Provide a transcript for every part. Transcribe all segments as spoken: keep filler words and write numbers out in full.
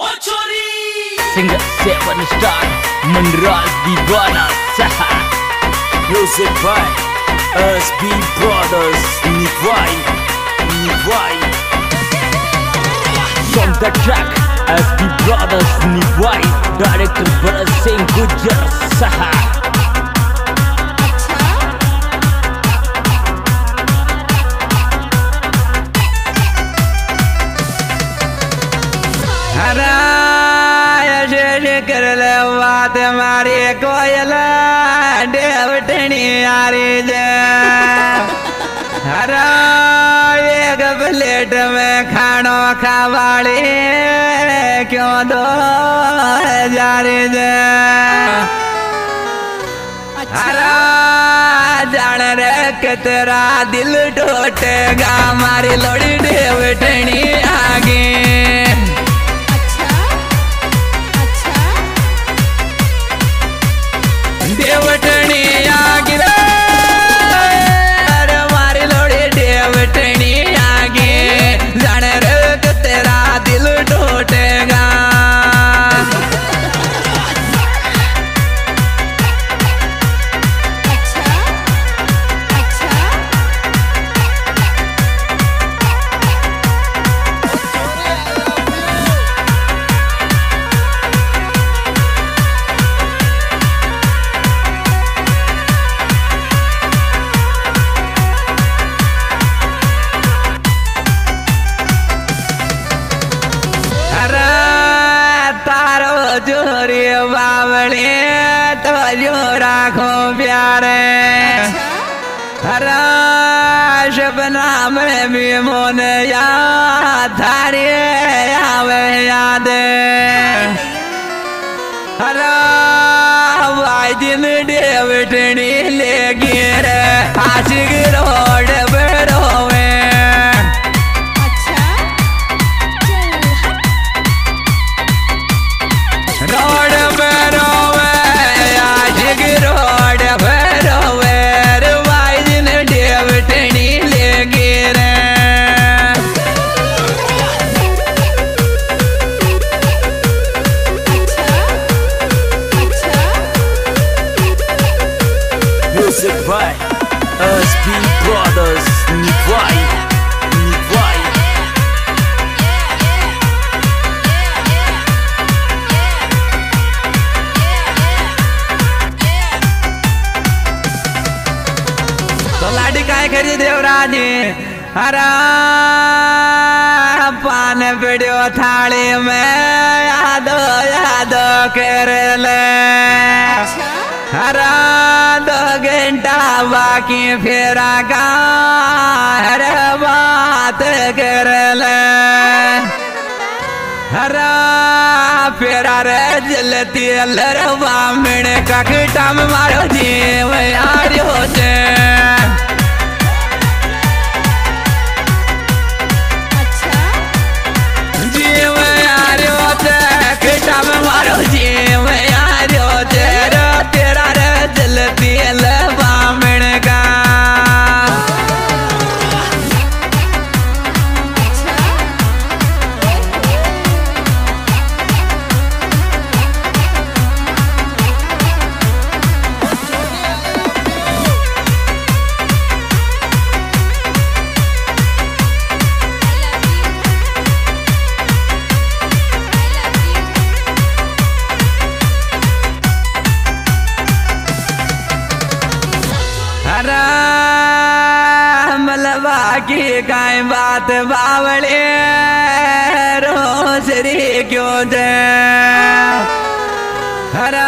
Singer seven star Manraj Deewana music by SB brothers Niwai Niwai from the track SB brothers Niwai director Bharat Singh Gurjar सहा कर ले बात मारी कोयला डेवटनी यारी जे हरा एक प्लेट में खानो खावाड़ी क्यों दो जारी जे हरा जान रे के तेरा दिल टूटेगा मारी लोड़ी डेवटनी आगे देवटनी आगे अरे मारी लोड़ी देवटनी आगे जाने रख तेरा दिल टूटेगा जोरी बावली तो जो राखो प्यारे हरा शबनाम भी मोन याद थारी आवे याद हरा भाई दिन डेवटनी लेगी रे आशिक रोड brothers niwai niwai तो लाडी काय करी देवराजी हरा पान पीड़ो थाली में यादो यादो कर ले हरा दो घंटा बाकी फेरा का हर बात कर ले हरा फेरा रे जलती लरवा मिण ककटा में मारो जीव यार होते जीव यार होते ककटा में मारो जीव यार होते तेरा रे जलती लरवा मिण का की काई बात बावले रोज रे क्यों दे हरा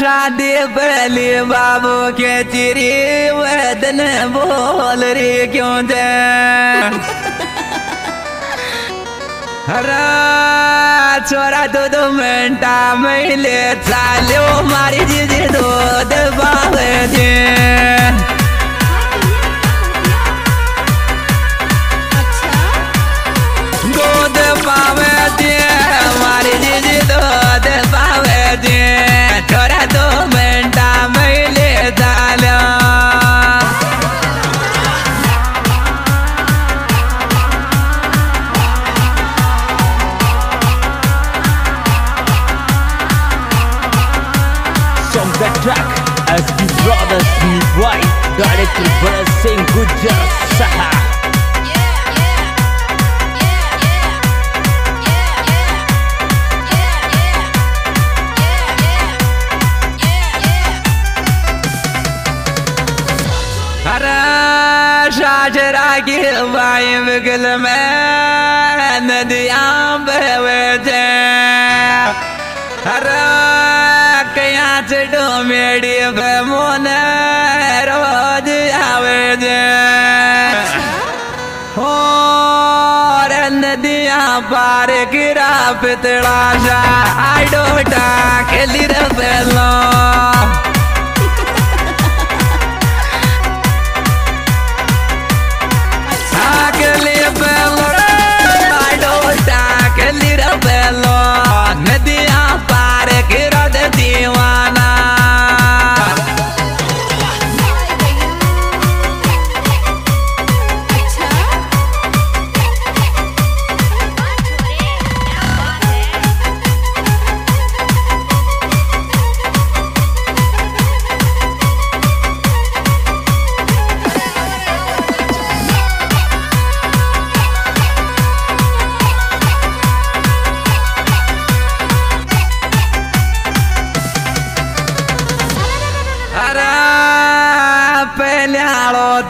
शादी पहली बाबू के चिरी वदन बोल रे क्यों दे हरा छोरा दूध मिनटा महिले चालो मारी जी दूध बाबे दे डायरेक्टर भरत सिंह गुज्जर सहा। अरे शाजरा की वाई बिगल में नदियां बहवे थे, अरे कया चढ़ो मेरी मोन रोज आवे जे हो नदिया पार गिरा पितड़ा जा आडो डाकली रबेलो आकली बेलो आडो डाकली रबेलो नदिया पार गिरा दीवाना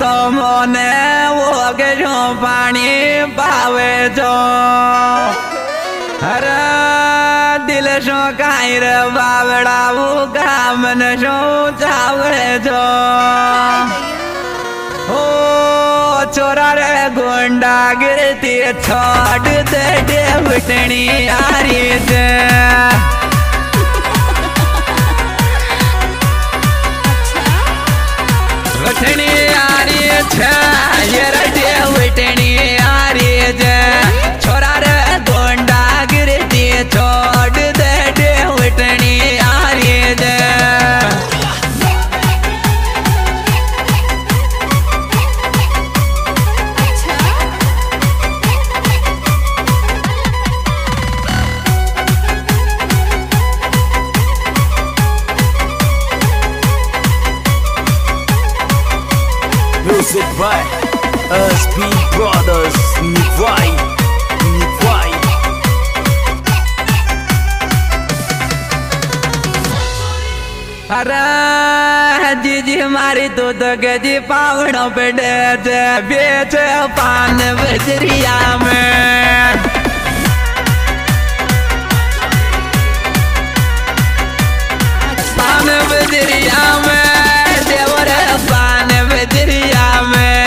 तो मोने वो गो पानी पावे जो अरे दिल शो काई रे बावड़ा वो काम नशो चावे जो ओ चोरा रे गुंडा गिरती छोड़ दे देवटनी आरी दे वटनी आरी छे ये रटे वटनी आरी जे छोरा रे गोंडा गिरती छोड़ दे दे वटनी आरी जे by us be brothers nivai nivai ara jiji mari to dagadi pavna pade je beche pan bajriya mein pan bajriya mein devara pan bajriya mein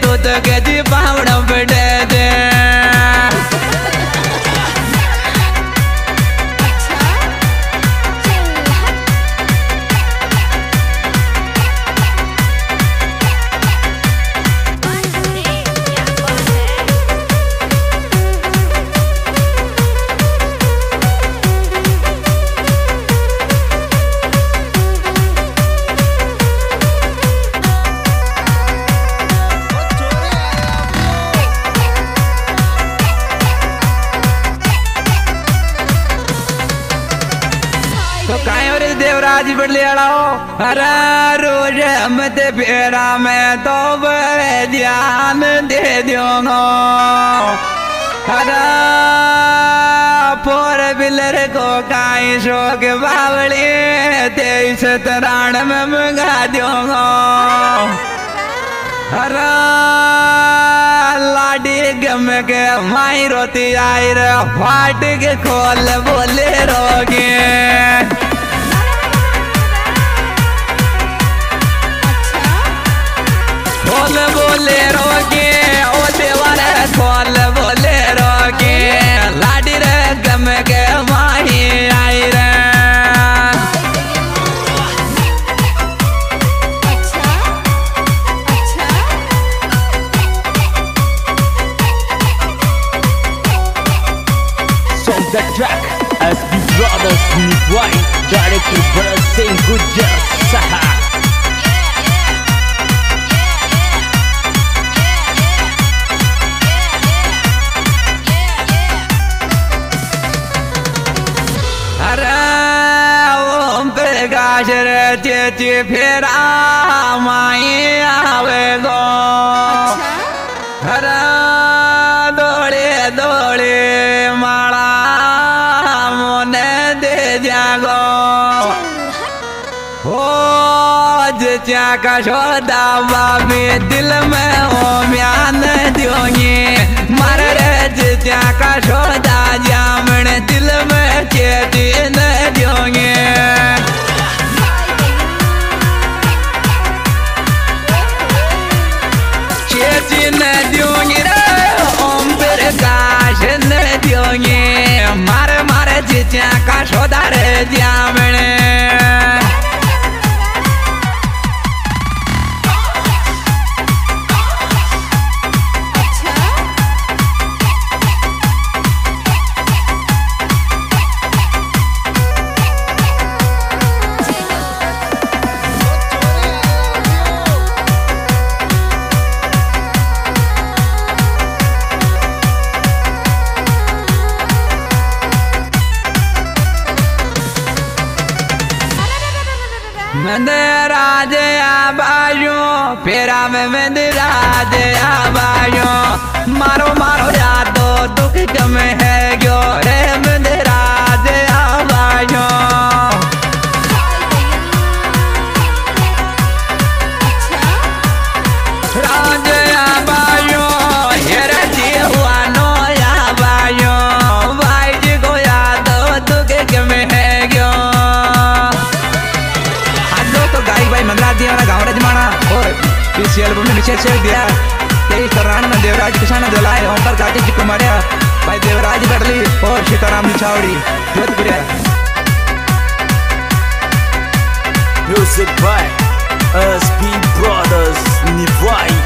तो तो गजी पावड़ा पड़े दे अरे रोज मत फेरा मैं तो ध्यान दे दूंगा अरे फोर व्हीलर को काई शोक बावली तेईस तराण में मंगा दूंगा अरे लाडी गम के माई रोती आई रे फाट के खोल बोले रोगे बोले रोगे ओ देवर खोल बोले रोगे लाडी रे गम के माही आई रे Song the track as the brothers Nivai directed Bharat Singh Gujjar Saha फेरा डोले माला मोने दे जागो हो जिया का छोदा बाबे दिल में हो म्यान दियोगे महाराज जिया का छोदा जामण दिल में चेती न दियोगे चेती न दियोगे मार मार जिया का छोदा रे जामण मंदराज आबायो फेरा में मंदराज आबायो मारो मारो रातो दुख कम है गो रे मंदराज आबायो राज आबायो हेरा जी हुआ नो आबायो भाई जी को याद दुख कम है गो मनराज दीवाना गाँव रजमाना और इस एल्बम में विशेष शेयर दिया तेईस तरान में देवराज किसान दलाय ओंकार काटी जी कुमारिया भाई देवराज बडली और Sitaram Nichhawari Jodhpuriya music by S P brothers Niwai.